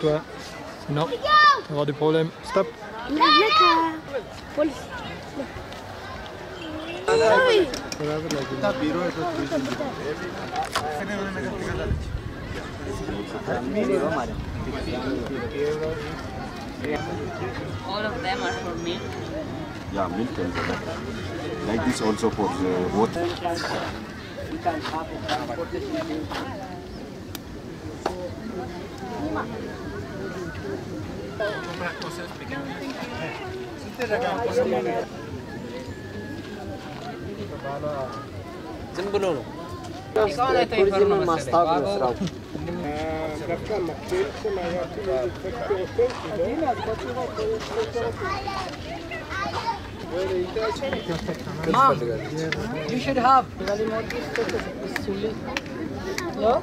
toi. Non, il va y avoir des problèmes. Stop. All of them are for milk. Yeah, milk and butter. Like this also for the water. Mom, you should have. No?